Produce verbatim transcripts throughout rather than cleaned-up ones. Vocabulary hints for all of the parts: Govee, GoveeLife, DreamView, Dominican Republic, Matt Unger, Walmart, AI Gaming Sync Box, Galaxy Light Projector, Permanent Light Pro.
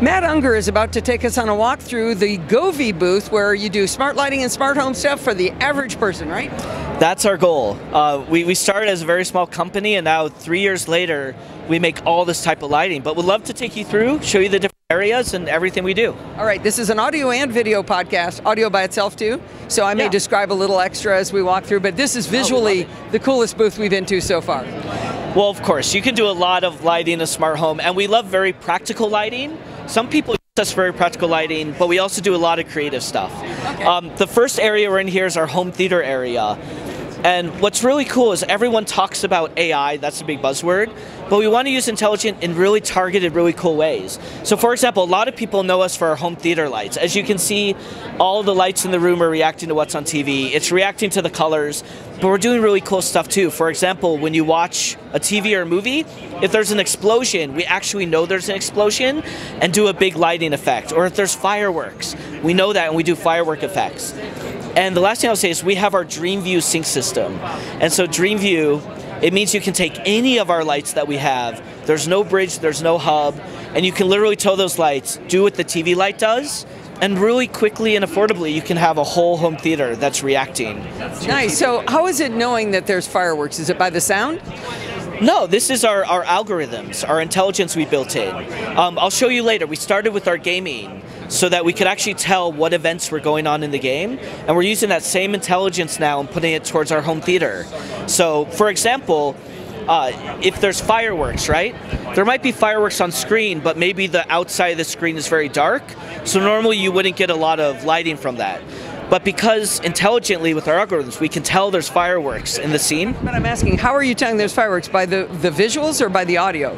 Matt Unger is about to take us on a walk through the Govee booth, where you do smart lighting and smart home stuff for the average person, right? That's our goal. Uh, we, we started as a very small company, and now three years later, we make all this type of lighting. But we'd love to take you through, show you the different areas and everything we do. All right, this is an audio and video podcast, audio by itself too, so I may yeah. describe a little extra as we walk through, but this is visually oh, the coolest booth we've been to so far. Well, of course, you can do a lot of lighting in a smart home, and we love very practical lighting. Some people use us for very practical lighting, but we also do a lot of creative stuff. Okay. Um, the first area we're in here is our home theater area. And what's really cool is everyone talks about A I, that's a big buzzword, but we want to use intelligent in really targeted, really cool ways. So for example, a lot of people know us for our home theater lights. As you can see, all the lights in the room are reacting to what's on T V. It's reacting to the colors, but we're doing really cool stuff too. For example, when you watch a T V or a movie, if there's an explosion, we actually know there's an explosion and do a big lighting effect. Or if there's fireworks, we know that and we do firework effects. And the last thing I'll say is we have our DreamView sync system. And so DreamView, it means you can take any of our lights that we have. There's no bridge, there's no hub, and you can literally tell those lights, do what the T V light does, and really quickly and affordably you can have a whole home theater that's reacting. Nice, so how is it knowing that there's fireworks? Is it by the sound? No, this is our, our algorithms, our intelligence we built in. Um, I'll show you later. We started with our gaming so that we could actually tell what events were going on in the game, and we're using that same intelligence now and putting it towards our home theater. So, for example, uh, if there's fireworks, right? There might be fireworks on screen, but maybe the outside of the screen is very dark, so normally you wouldn't get a lot of lighting from that. But because intelligently with our algorithms, we can tell there's fireworks in the scene. But I'm asking, how are you telling there's fireworks? By the, the visuals or by the audio?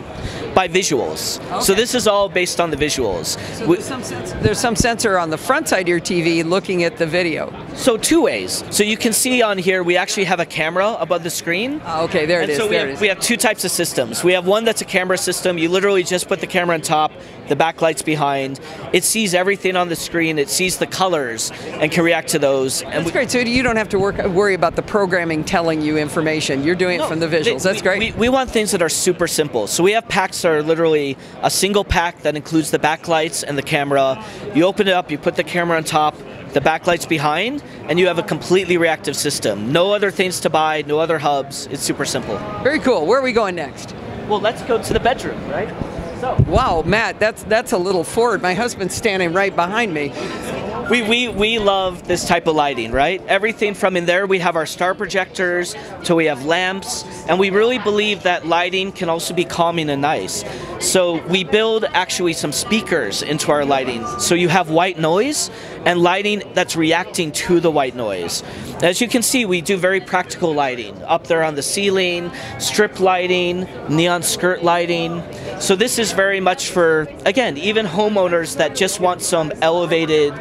By visuals. Okay. So this is all based on the visuals. So we, there's, some sense, there's some sensor on the front side of your T V looking at the video. So two ways. So you can see on here, we actually have a camera above the screen. Uh, okay, there it and is. So there we, have, it is. we have two types of systems. We have one that's a camera system. You literally just put the camera on top, the backlight's behind. It sees everything on the screen. It sees the colors and can react to those. And that's we, great, so you don't have to work, worry about the programming telling you information. You're doing no, it from the visuals, they, that's we, great. We, we want things that are super simple. So we have packs that are literally a single pack that includes the backlights and the camera. You open it up, you put the camera on top, the backlight's behind, and you have a completely reactive system. No other things to buy, no other hubs, it's super simple. Very cool, where are we going next? Well, let's go to the bedroom, right? So. Wow, Matt, that's, that's a little forward. My husband's standing right behind me. We, we, we love this type of lighting, right? Everything from in there, we have our star projectors, to we have lamps, and we really believe that lighting can also be calming and nice. So we build actually some speakers into our lighting. So you have white noise and lighting that's reacting to the white noise. As you can see, we do very practical lighting, up there on the ceiling, strip lighting, neon skirt lighting. So this is very much for, again, even homeowners that just want some elevated,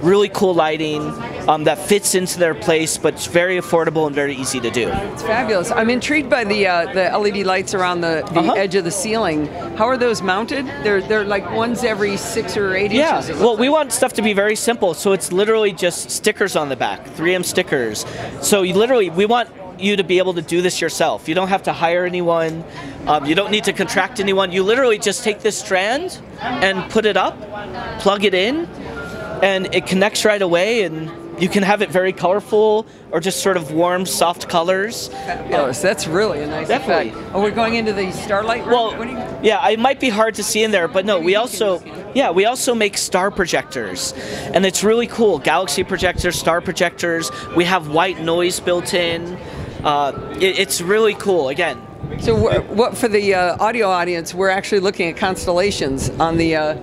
really cool lighting um, that fits into their place, but it's very affordable and very easy to do. It's fabulous. I'm intrigued by the uh, the L E D lights around the, the uh-huh. edge of the ceiling. How are those mounted? They're they're like ones every six or eight yeah. inches. Yeah. Well, like. we want stuff to be very simple, so it's literally just stickers on the back, three M stickers. So you literally we want. you to be able to do this yourself. You don't have to hire anyone. Um, you don't need to contract anyone. You literally just take this strand and put it up, plug it in, and it connects right away, and you can have it very colorful or just sort of warm, soft colors. Fabulous. That's really a nice Definitely. effect. Oh, we're going into the starlight room? Well, what are you... yeah, it might be hard to see in there, but no, Maybe we also yeah, we also make star projectors, and it's really cool. Galaxy projectors, star projectors. We have white noise built in. Uh, it, it's really cool, again. So we're, what for the uh, audio audience, we're actually looking at constellations on the uh,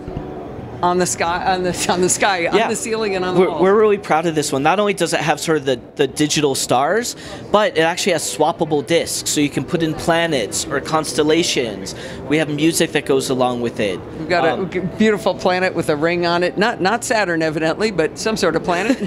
on the sky, on the on the sky, yeah. on the ceiling, and on the we're, wall. We're really proud of this one. Not only does it have sort of the, the digital stars, but it actually has swappable discs, so you can put in planets or constellations. We have music that goes along with it. We've got um, a beautiful planet with a ring on it. Not not Saturn, evidently, but some sort of planet.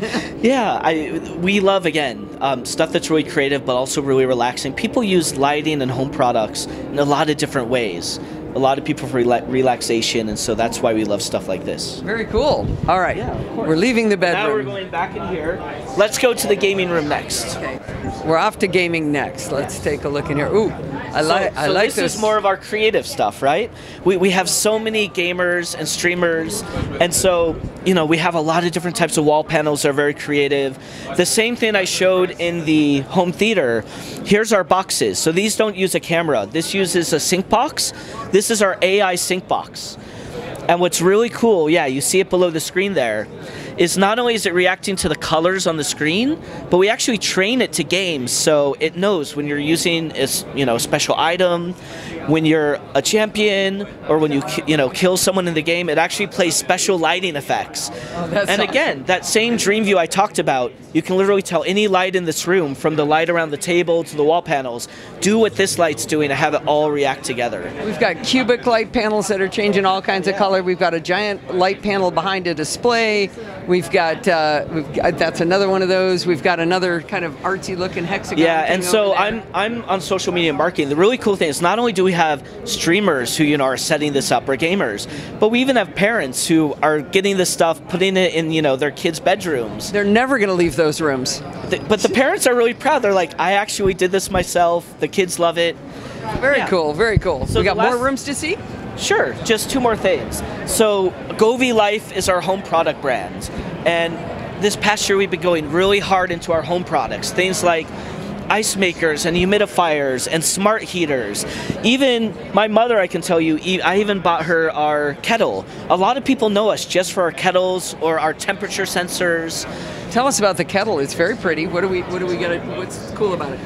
yeah, I we love again. Um, stuff that's really creative but also really relaxing. People use lighting and home products in a lot of different ways. A lot of people for rela relaxation, and so that's why we love stuff like this. Very cool. All right, yeah, we're leaving the bedroom. Now we're going back in here. Let's go to the gaming room next. Okay. We're off to gaming next. Let's take a look in here. Ooh, I like. So, I so like this, this is more of our creative stuff, right? We we have so many gamers and streamers, and so you know we have a lot of different types of wall panels that are very creative. The same thing I showed in the home theater. Here's our boxes. So these don't use a camera. This uses a sync box. This is our A I sync box. And what's really cool, yeah, you see it below the screen there, is not only is it reacting to the colors on the screen, but we actually train it to games, so it knows when you're using a, you know, a special item, when you're a champion, or when you you know kill someone in the game, it actually plays special lighting effects. Oh, that's and awesome. Again, that same DreamView I talked about, you can literally tell any light in this room, from the light around the table to the wall panels, do what this light's doing and have it all react together. We've got cubic light panels that are changing all kinds of colors. We've got a giant light panel behind a display. We've got, uh, we've got that's another one of those. We've got another kind of artsy-looking hexagon. Yeah, and so I'm I'm on social media marketing. The really cool thing is not only do we have streamers who you know are setting this up or gamers, but we even have parents who are getting this stuff, putting it in you know their kids' bedrooms. They're never going to leave those rooms. The, but the parents are really proud. They're like, I actually did this myself. The kids love it. Very yeah. cool. Very cool. So we got more rooms to see. Sure, just two more things. So GoveeLife is our home product brand. And this past year we've been going really hard into our home products. Things like ice makers and humidifiers and smart heaters. Even my mother, I can tell you, I even bought her our kettle. A lot of people know us just for our kettles or our temperature sensors. Tell us about the kettle. It's very pretty. What do we, what do we get? What's cool about it?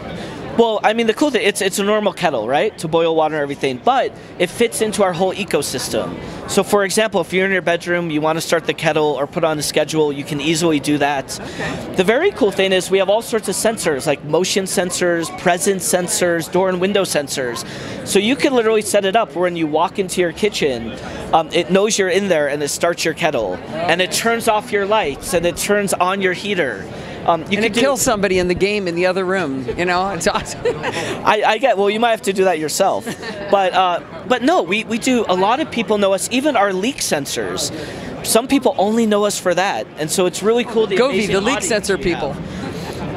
Well, I mean, the cool thing, it's, it's a normal kettle, right, to boil water and everything, but it fits into our whole ecosystem. So, for example, if you're in your bedroom, you want to start the kettle or put on a schedule, you can easily do that. Okay. The very cool thing is we have all sorts of sensors, like motion sensors, presence sensors, door and window sensors. So you can literally set it up where when you walk into your kitchen, um, it knows you're in there and it starts your kettle. Okay. And it turns off your lights and it turns on your heater. Um, you and could kill somebody in the game in the other room, you know. It's awesome. I, I get. Well, you might have to do that yourself, but uh, but no, we we do. A lot of people know us, even our leak sensors. Some people only know us for that, and so it's really cool. The Govee, the leak sensor people.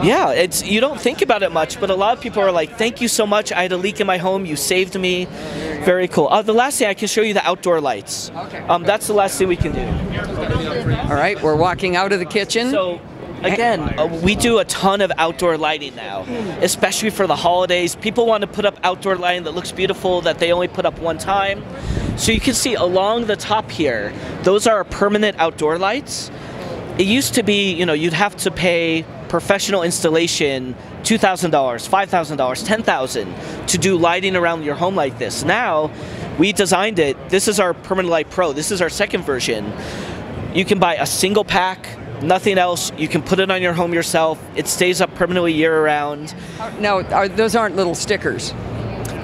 Yeah, it's you don't think about it much, but a lot of people are like, "Thank you so much. I had a leak in my home. You saved me." Very cool. Uh, the last thing I can show you the outdoor lights. Okay. Um, that's the last thing we can do. All right, we're walking out of the kitchen. So. Again, uh, we do a ton of outdoor lighting now, especially for the holidays. People want to put up outdoor lighting that looks beautiful that they only put up one time. So you can see along the top here, those are permanent outdoor lights. It used to be, you know, you'd have to pay professional installation two thousand dollars, five thousand dollars, ten thousand dollars to do lighting around your home like this. Now, we designed it. This is our Permanent Light Pro. This is our second version. You can buy a single pack. Nothing else. You can put it on your home yourself. It stays up permanently year-round. Now, are, those aren't little stickers.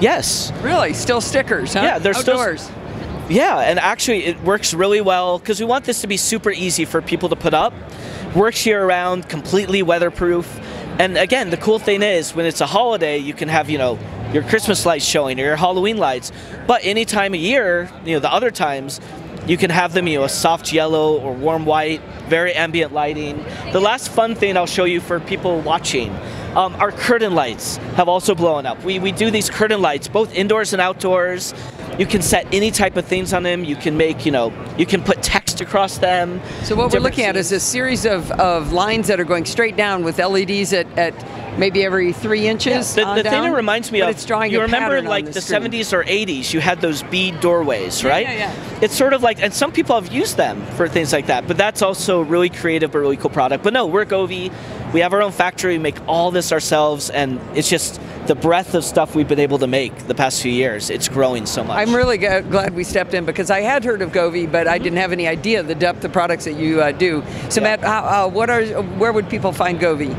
Yes. Really? Still stickers, huh? Yeah, they're outdoors. Still... Yeah, and actually it works really well because we want this to be super easy for people to put up. Works year-round, completely weatherproof. And again, the cool thing is when it's a holiday, you can have, you know, your Christmas lights showing or your Halloween lights. But any time of year, you know, the other times, you can have them, you know, a soft yellow or warm white, very ambient lighting. The last fun thing I'll show you for people watching, um, our curtain lights have also blown up. We, we do these curtain lights, both indoors and outdoors. You can set any type of things on them. You can make, you know, you can put text across them. So what we're looking at is a series of, of lines that are going straight down with L E Ds at, at maybe every three inches. Yeah, the on the down, thing that reminds me of, it's drawing you remember like the, the seventies or eighties, you had those bead doorways, right? Yeah, yeah, yeah. It's sort of like, and some people have used them for things like that, but that's also a really creative, but really cool product. But no, we're Govee. We have our own factory. We make all this ourselves, and it's just the breadth of stuff we've been able to make the past few years. It's growing so much. I'm really g glad we stepped in because I had heard of Govee, but I didn't have any idea the depth of products that you uh, do. So, yeah. Matt, uh, uh, what are where would people find Govee?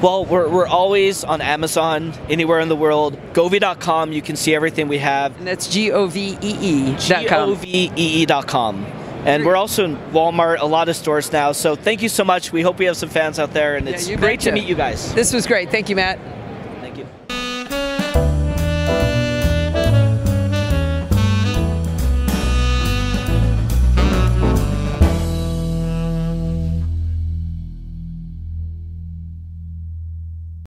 Well, we're, we're always on Amazon, anywhere in the world. Govee dot com, you can see everything we have. And that's G O V E E dot com. G O V E E dot com. And we're also in Walmart, a lot of stores now. So thank you so much. We hope we have some fans out there. And it's yeah, great to meet you guys. This was great. Thank you, Matt.